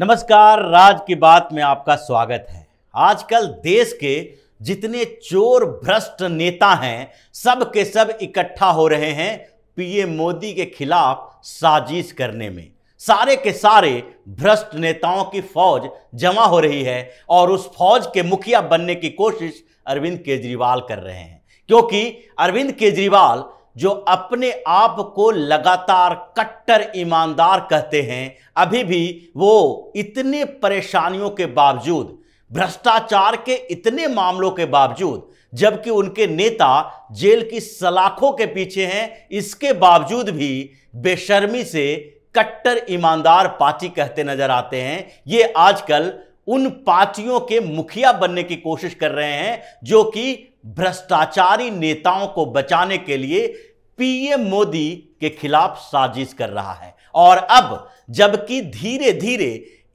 नमस्कार, राज की बात में आपका स्वागत है। आजकल देश के जितने चोर भ्रष्ट नेता हैं सब के सब इकट्ठा हो रहे हैं पीएम मोदी के खिलाफ साजिश करने में। सारे के सारे भ्रष्ट नेताओं की फौज जमा हो रही है और उस फौज के मुखिया बनने की कोशिश अरविंद केजरीवाल कर रहे हैं, क्योंकि अरविंद केजरीवाल जो अपने आप को लगातार कट्टर ईमानदार कहते हैं, अभी भी वो इतने परेशानियों के बावजूद, भ्रष्टाचार के इतने मामलों के बावजूद, जबकि उनके नेता जेल की सलाखों के पीछे हैं, इसके बावजूद भी बेशर्मी से कट्टर ईमानदार पार्टी कहते नजर आते हैं। ये आजकल उन पार्टियों के मुखिया बनने की कोशिश कर रहे हैं जो कि भ्रष्टाचारी नेताओं को बचाने के लिए पीएम मोदी के खिलाफ साजिश कर रहा है। और अब जबकि धीरे धीरे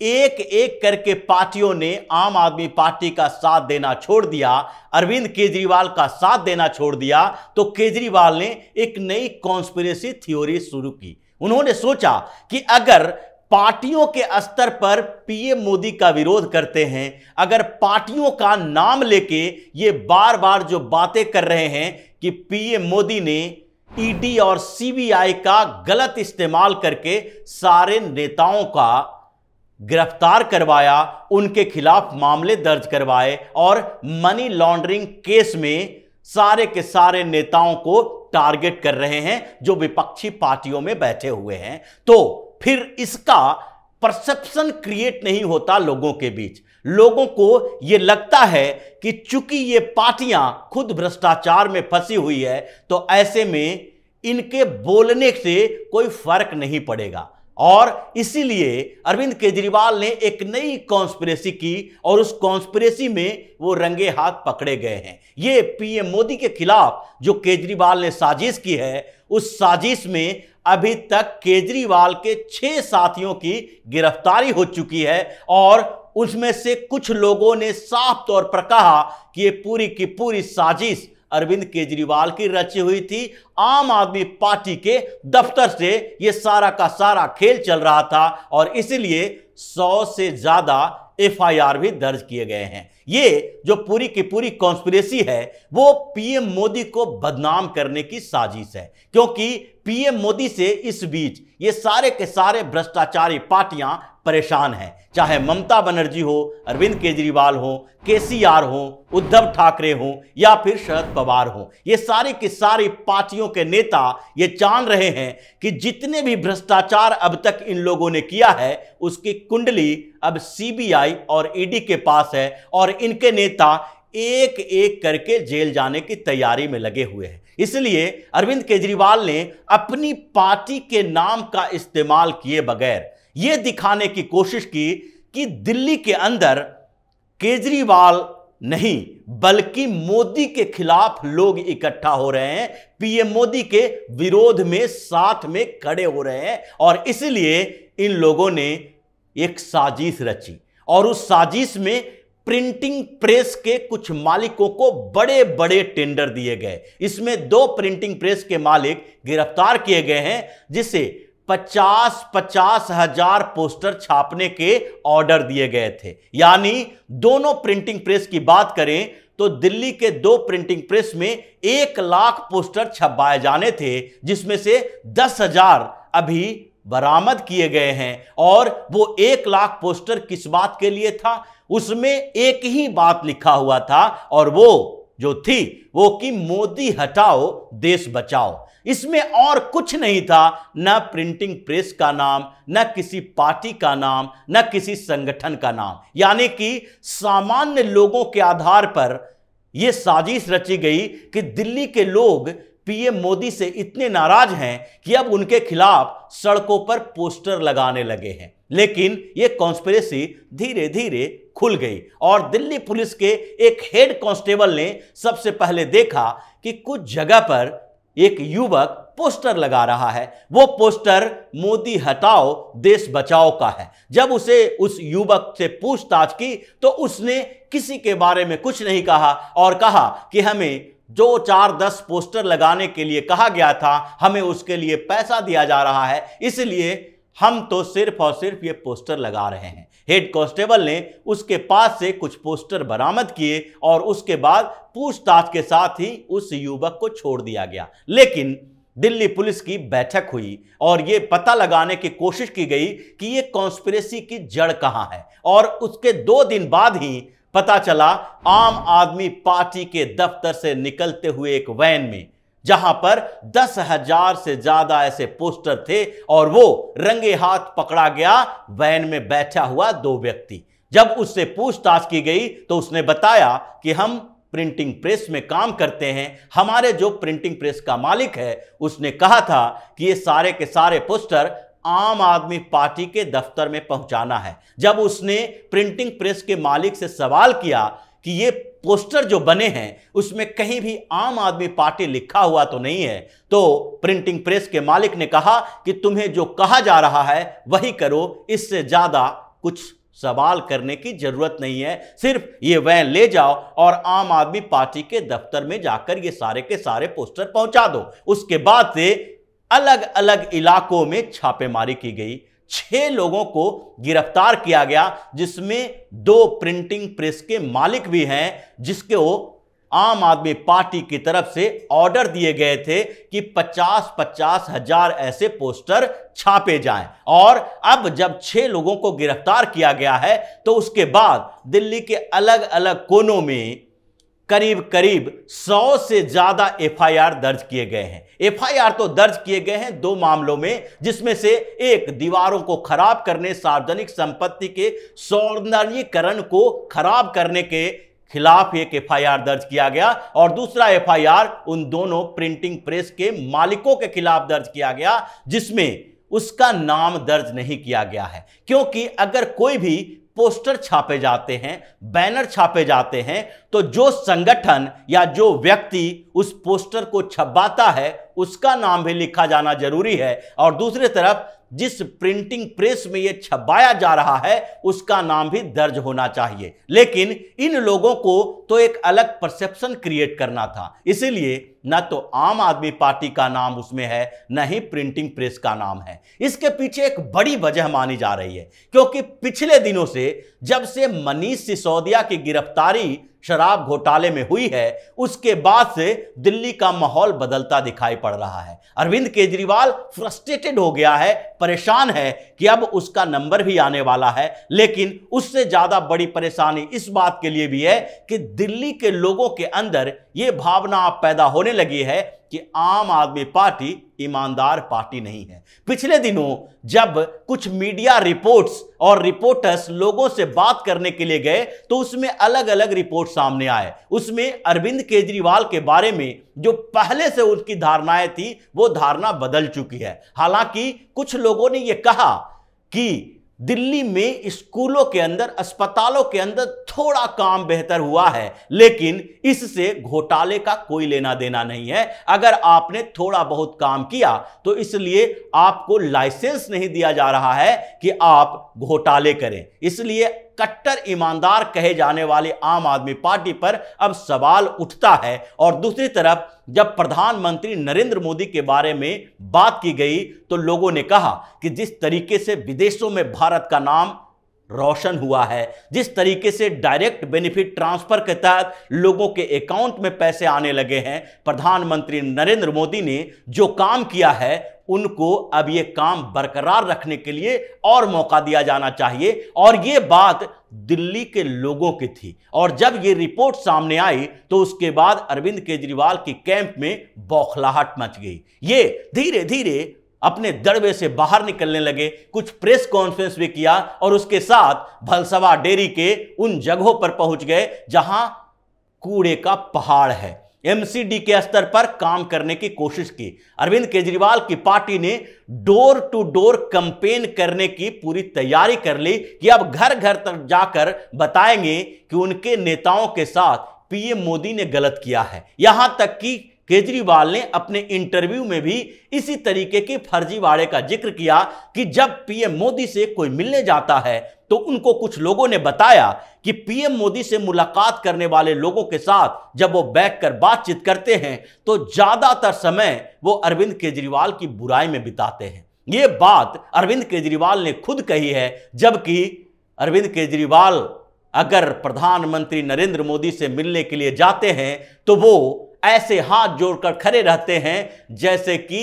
एक एक करके पार्टियों ने आम आदमी पार्टी का साथ देना छोड़ दिया, अरविंद केजरीवाल का साथ देना छोड़ दिया, तो केजरीवाल ने एक नई कॉन्स्पिरेसी थ्योरी शुरू की। उन्होंने सोचा कि अगर पार्टियों के स्तर पर पीएम मोदी का विरोध करते हैं, अगर पार्टियों का नाम लेके ये बार बार जो बातें कर रहे हैं कि पीएम मोदी ने ईडी और सीबीआई का गलत इस्तेमाल करके सारे नेताओं का गिरफ्तार करवाया, उनके खिलाफ मामले दर्ज करवाए और मनी लॉन्ड्रिंग केस में सारे के सारे नेताओं को टारगेट कर रहे हैं जो विपक्षी पार्टियों में बैठे हुए हैं, तो फिर इसका परसेप्शन क्रिएट नहीं होता लोगों के बीच। लोगों को यह लगता है कि चूंकि ये पार्टियां खुद भ्रष्टाचार में फंसी हुई है तो ऐसे में इनके बोलने से कोई फर्क नहीं पड़ेगा, और इसीलिए अरविंद केजरीवाल ने एक नई कॉन्स्पिरेसी की और उस कॉन्स्पिरेसी में वो रंगे हाथ पकड़े गए हैं। ये पीएम मोदी के खिलाफ जो केजरीवाल ने साजिश की है, उस साजिश में अभी तक केजरीवाल के 6 साथियों की गिरफ्तारी हो चुकी है और उसमें से कुछ लोगों ने साफ तौर पर कहा कि ये पूरी की पूरी साजिश अरविंद केजरीवाल की रची हुई थी। आम आदमी पार्टी के दफ्तर से ये सारा का सारा खेल चल रहा था और इसीलिए 100 से ज्यादा एफआईआर भी दर्ज किए गए हैं। ये जो पूरी की पूरी कॉन्स्पिरेसी है वो पीएम मोदी को बदनाम करने की साजिश है, क्योंकि पीएम मोदी से इस बीच ये सारे के सारे भ्रष्टाचारी पार्टियां परेशान हैं। चाहे ममता बनर्जी हो, अरविंद केजरीवाल हो, केसीआर हो, उद्धव ठाकरे हो या फिर शरद पवार हो, ये सारी की सारी पार्टियों के नेता ये जान रहे हैं कि जितने भी भ्रष्टाचार अब तक इन लोगों ने किया है उसकी कुंडली अब सीबीआई और ईडी के पास है और इनके नेता एक एक करके जेल जाने की तैयारी में लगे हुए हैं। इसलिए अरविंद केजरीवाल ने अपनी पार्टी के नाम का इस्तेमाल किए बगैर यह दिखाने की कोशिश की कि दिल्ली के अंदर केजरीवाल नहीं बल्कि मोदी के खिलाफ लोग इकट्ठा हो रहे हैं, पीएम मोदी के विरोध में साथ में खड़े हो रहे हैं, और इसलिए इन लोगों ने एक साजिश रची और उस साजिश में प्रिंटिंग प्रेस के कुछ मालिकों को बड़े बड़े टेंडर दिए गए। इसमें 2 प्रिंटिंग प्रेस के मालिक गिरफ्तार किए गए हैं जिसे 50-50 हजार पोस्टर छापने के ऑर्डर दिए गए थे। यानी दोनों प्रिंटिंग प्रेस की बात करें तो दिल्ली के 2 प्रिंटिंग प्रेस में 1 लाख पोस्टर छपवाए जाने थे, जिसमें से 10 हजार अभी बरामद किए गए हैं। और वो 1 लाख पोस्टर किस बात के लिए था, उसमें एक ही बात लिखा हुआ था और वो जो थी वो कि मोदी हटाओ देश बचाओ। इसमें और कुछ नहीं था, ना प्रिंटिंग प्रेस का नाम, ना किसी पार्टी का नाम, ना किसी संगठन का नाम। यानी कि सामान्य लोगों के आधार पर यह साजिश रची गई कि दिल्ली के लोग पीएम मोदी से इतने नाराज हैं कि अब उनके खिलाफ सड़कों पर पोस्टर लगाने लगे हैं। लेकिन यह कॉन्स्पिरेसी धीरे धीरे खुल गई और दिल्ली पुलिस के एक हेड कांस्टेबल ने सबसे पहले देखा कि कुछ जगह पर एक युवक पोस्टर लगा रहा है। वो पोस्टर मोदी हटाओ देश बचाओ का है। जब उसे उस युवक से पूछताछ की तो उसने किसी के बारे में कुछ नहीं कहा और कहा कि हमें 2-4-10 पोस्टर लगाने के लिए कहा गया था, हमें उसके लिए पैसा दिया जा रहा है, इसलिए हम तो सिर्फ और सिर्फ ये पोस्टर लगा रहे हैं। हेड कांस्टेबल ने उसके पास से कुछ पोस्टर बरामद किए और उसके बाद पूछताछ के साथ ही उस युवक को छोड़ दिया गया। लेकिन दिल्ली पुलिस की बैठक हुई और ये पता लगाने की कोशिश की गई कि ये कॉन्स्पिरेसी की जड़ कहाँ है, और उसके 2 दिन बाद ही पता चला आम आदमी पार्टी के दफ्तर से निकलते हुए एक वैन में, जहां पर 10,000 से ज्यादा ऐसे पोस्टर थे और वो रंगे हाथ पकड़ा गया। वैन में बैठा हुआ 2 व्यक्ति, जब उससे पूछताछ की गई तो उसने बताया कि हम प्रिंटिंग प्रेस में काम करते हैं, हमारे जो प्रिंटिंग प्रेस का मालिक है उसने कहा था कि ये सारे के सारे पोस्टर आम आदमी पार्टी के दफ्तर में पहुंचाना है। जब उसने प्रिंटिंग प्रेस के मालिक से सवाल किया कि ये पोस्टर जो बने हैं उसमें कहीं भी आम आदमी पार्टी लिखा हुआ तो नहीं है, तो प्रिंटिंग प्रेस के मालिक ने कहा कि तुम्हें जो कहा जा रहा है वही करो, इससे ज्यादा कुछ सवाल करने की जरूरत नहीं है, सिर्फ ये वैन ले जाओ और आम आदमी पार्टी के दफ्तर में जाकर ये सारे के सारे पोस्टर पहुंचा दो। उसके बाद से अलग अलग इलाकों में छापेमारी की गई, 6 लोगों को गिरफ्तार किया गया, जिसमें 2 प्रिंटिंग प्रेस के मालिक भी हैं, जिसके वो आम आदमी पार्टी की तरफ से ऑर्डर दिए गए थे कि 50,000 ऐसे पोस्टर छापे जाएं। और अब जब 6 लोगों को गिरफ्तार किया गया है तो उसके बाद दिल्ली के अलग अलग कोनों में करीब करीब 100 से ज्यादा एफआईआर दर्ज किए गए हैं। एफआईआर तो दर्ज किए गए हैं 2 मामलों में, जिसमें से एक दीवारों को खराब करने, सार्वजनिक संपत्ति के सौंदर्यीकरण को खराब करने के खिलाफ एक एफआईआर दर्ज किया गया, और दूसरा एफआईआर उन दोनों प्रिंटिंग प्रेस के मालिकों के खिलाफ दर्ज किया गया जिसमें उसका नाम दर्ज नहीं किया गया है, क्योंकि अगर कोई भी पोस्टर छापे जाते हैं, बैनर छापे जाते हैं, तो जो संगठन या जो व्यक्ति उस पोस्टर को छपवाता है उसका नाम भी लिखा जाना जरूरी है, और दूसरी तरफ जिस प्रिंटिंग प्रेस में यह छपवाया जा रहा है उसका नाम भी दर्ज होना चाहिए। लेकिन इन लोगों को तो एक अलग परसेप्शन क्रिएट करना था, इसीलिए ना तो आम आदमी पार्टी का नाम उसमें है, ना ही प्रिंटिंग प्रेस का नाम है। इसके पीछे एक बड़ी वजह मानी जा रही है, क्योंकि पिछले दिनों से जब से मनीष सिसोदिया की गिरफ्तारी शराब घोटाले में हुई है उसके बाद से दिल्ली का माहौल बदलता दिखाई पड़ रहा है। अरविंद केजरीवाल फ्रस्ट्रेटेड हो गया है, परेशान है कि अब उसका नंबर भी आने वाला है। लेकिन उससे ज्यादा बड़ी परेशानी इस बात के लिए भी है कि दिल्ली के लोगों के अंदर यह भावना पैदा होने लगी है कि आम आदमी पार्टी ईमानदार पार्टी नहीं है। पिछले दिनों जब कुछ मीडिया रिपोर्ट्स और रिपोर्टर्स लोगों से बात करने के लिए गए तो उसमें अलग अलग रिपोर्ट सामने आए। उसमें अरविंद केजरीवाल के बारे में जो पहले से उनकी धारणाएं थी वो धारणा बदल चुकी है। हालांकि कुछ लोगों ने यह कहा कि दिल्ली में स्कूलों के अंदर, अस्पतालों के अंदर थोड़ा काम बेहतर हुआ है, लेकिन इससे घोटाले का कोई लेना देना नहीं है। अगर आपने थोड़ा बहुत काम किया तो इसलिए आपको लाइसेंस नहीं दिया जा रहा है कि आप घोटाले करें। इसलिए कट्टर ईमानदार कहे जाने वाले आम आदमी पार्टी पर अब सवाल उठता है। और दूसरी तरफ जब प्रधानमंत्री नरेंद्र मोदी के बारे में बात की गई तो लोगों ने कहा कि जिस तरीके से विदेशों में भारत का नाम रोशन हुआ है, जिस तरीके से डायरेक्ट बेनिफिट ट्रांसफर के तहत लोगों के अकाउंट में पैसे आने लगे हैं, प्रधानमंत्री नरेंद्र मोदी ने जो काम किया है उनको अब ये काम बरकरार रखने के लिए और मौका दिया जाना चाहिए। और ये बात दिल्ली के लोगों की थी, और जब ये रिपोर्ट सामने आई तो उसके बाद अरविंद केजरीवाल के कैंप में बौखलाहट मच गई। ये धीरे धीरे अपने दड़बे से बाहर निकलने लगे, कुछ प्रेस कॉन्फ्रेंस भी किया और उसके साथ भलसवा डेयरी के उन जगहों पर पहुंच गए जहां कूड़े का पहाड़ है। एमसीडी के स्तर पर काम करने की कोशिश की। अरविंद केजरीवाल की पार्टी ने डोर टू डोर कैंपेन करने की पूरी तैयारी कर ली कि अब घर घर तक जाकर बताएंगे कि उनके नेताओं के साथ पीएम मोदी ने गलत किया है। यहां तक कि केजरीवाल ने अपने इंटरव्यू में भी इसी तरीके के फर्जीवाड़े का जिक्र किया कि जब पीएम मोदी से कोई मिलने जाता है तो उनको कुछ लोगों ने बताया कि पीएम मोदी से मुलाकात करने वाले लोगों के साथ जब वो बैठकर बातचीत करते हैं तो ज्यादातर समय वो अरविंद केजरीवाल की बुराई में बिताते हैं। ये बात अरविंद केजरीवाल ने खुद कही है, जबकि अरविंद केजरीवाल अगर प्रधानमंत्री नरेंद्र मोदी से मिलने के लिए जाते हैं तो वो ऐसे हाथ जोड़कर खड़े रहते हैं जैसे कि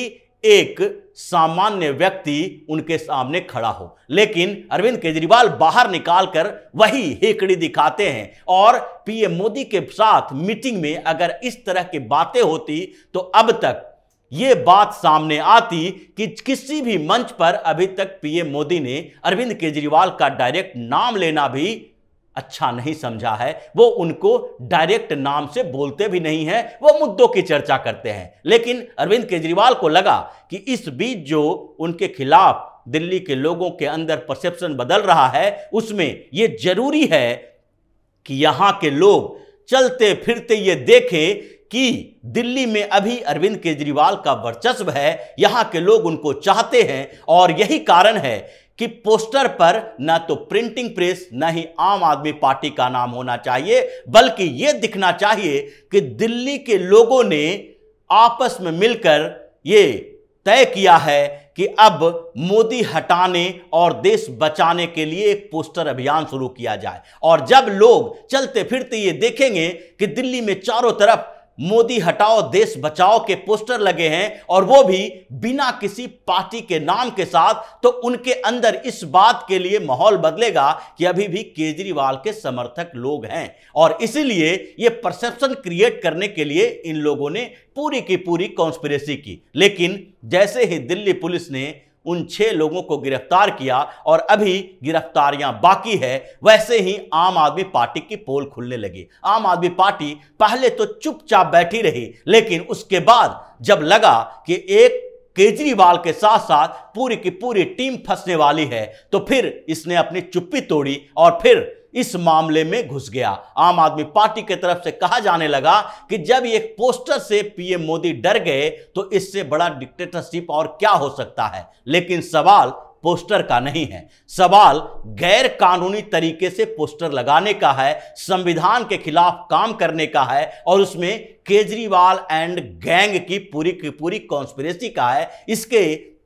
एक सामान्य व्यक्ति उनके सामने खड़ा हो। लेकिन अरविंद केजरीवाल बाहर निकालकर वही हेकड़ी दिखाते हैं। और पीएम मोदी के साथ मीटिंग में अगर इस तरह की बातें होती तो अब तक ये बात सामने आती कि किसी भी मंच पर अभी तक पीएम मोदी ने अरविंद केजरीवाल का डायरेक्ट नाम लेना भी अच्छा नहीं समझा है। वो उनको डायरेक्ट नाम से बोलते भी नहीं हैं, वो मुद्दों की चर्चा करते हैं। लेकिन अरविंद केजरीवाल को लगा कि इस बीच जो उनके खिलाफ दिल्ली के लोगों के अंदर परसेप्शन बदल रहा है उसमें ये जरूरी है कि यहाँ के लोग चलते फिरते ये देखें कि दिल्ली में अभी अरविंद केजरीवाल का वर्चस्व है, यहाँ के लोग उनको चाहते हैं। और यही कारण है कि पोस्टर पर ना तो प्रिंटिंग प्रेस ना ही आम आदमी पार्टी का नाम होना चाहिए, बल्कि ये दिखना चाहिए कि दिल्ली के लोगों ने आपस में मिलकर ये तय किया है कि अब मोदी हटाने और देश बचाने के लिए एक पोस्टर अभियान शुरू किया जाए। और जब लोग चलते फिरते ये देखेंगे कि दिल्ली में चारों तरफ मोदी हटाओ देश बचाओ के पोस्टर लगे हैं और वो भी बिना किसी पार्टी के नाम के साथ, तो उनके अंदर इस बात के लिए माहौल बदलेगा कि अभी भी केजरीवाल के समर्थक लोग हैं। और इसीलिए ये परसेप्शन क्रिएट करने के लिए इन लोगों ने पूरी की पूरी कॉन्स्पिरेसी की। लेकिन जैसे ही दिल्ली पुलिस ने उन 6 लोगों को गिरफ्तार किया और अभी गिरफ्तारियां बाकी है, वैसे ही आम आदमी पार्टी की पोल खुलने लगी। आम आदमी पार्टी पहले तो चुपचाप बैठी रही, लेकिन उसके बाद जब लगा कि एक केजरीवाल के साथ साथ पूरी की पूरी टीम फंसने वाली है तो फिर इसने अपनी चुप्पी तोड़ी और फिर इस मामले में घुस गया। आम आदमी पार्टी की तरफ से कहा जाने लगा कि जब एक पोस्टर से पीएम मोदी डर गए तो इससे बड़ा डिक्टेटरशिप और क्या हो सकता है। लेकिन सवाल पोस्टर का नहीं है, सवाल गैर कानूनी तरीके से पोस्टर लगाने का है, संविधान के खिलाफ काम करने का है और उसमें केजरीवाल एंड गैंग की पूरी कॉन्स्पिरेसी का है। इसके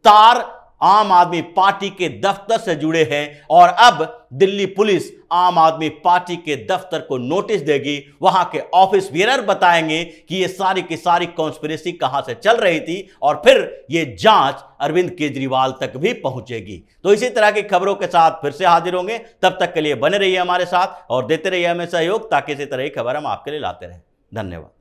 तार आम आदमी पार्टी के दफ्तर से जुड़े हैं और अब दिल्ली पुलिस आम आदमी पार्टी के दफ्तर को नोटिस देगी। वहां के ऑफिस बेरर बताएंगे कि ये सारी की सारी कॉन्स्पिरेसी कहां से चल रही थी और फिर ये जांच अरविंद केजरीवाल तक भी पहुंचेगी। तो इसी तरह की खबरों के साथ फिर से हाजिर होंगे, तब तक के लिए बने रहिए हमारे साथ और देते रहिए हमें सहयोग ताकि इसी तरह की खबर हम आपके लिए लाते रहें। धन्यवाद।